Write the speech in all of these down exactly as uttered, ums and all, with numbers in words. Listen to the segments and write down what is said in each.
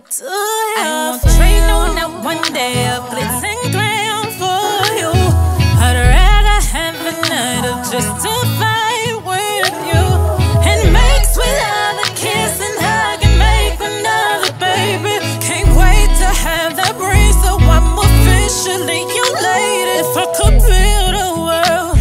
do you? I won't trade on that one day. I put ten grand for you. I'd rather have a night of just to fight with you. And makes with love and kiss and hug and make another baby. Can't wait to have that breeze, so I'm officially your lady. If I could build a world,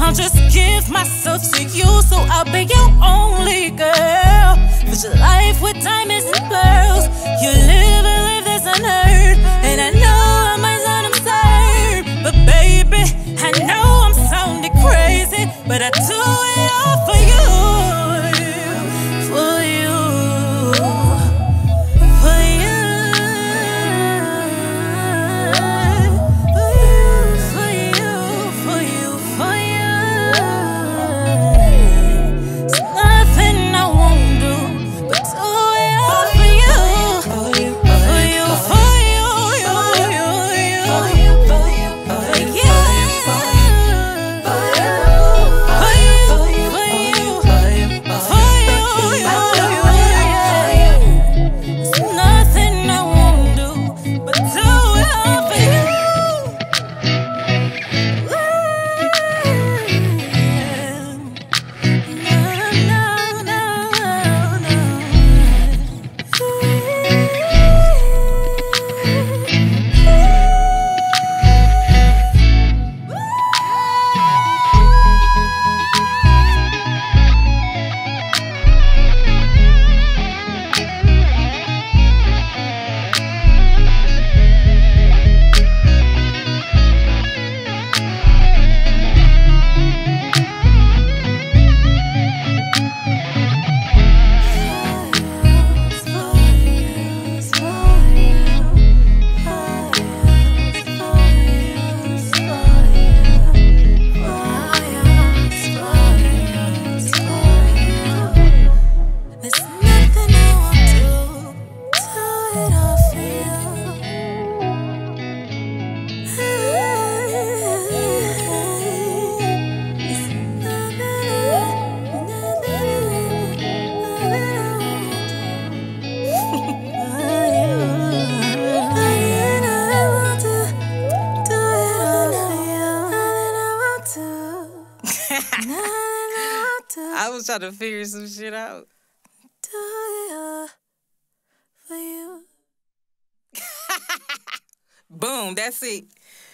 I'll just give myself to you, so I'll be your only girl. It's your life with diamonds and pearls. You live a life that's unheard, and I know I might sound absurd, but baby, I know I'm sounding crazy, but I do it all for you, for you, for you, for you, for you, for you, for you. There's nothing I won't do. I was trying to figure some shit out. Do it for you. Boom, that's it.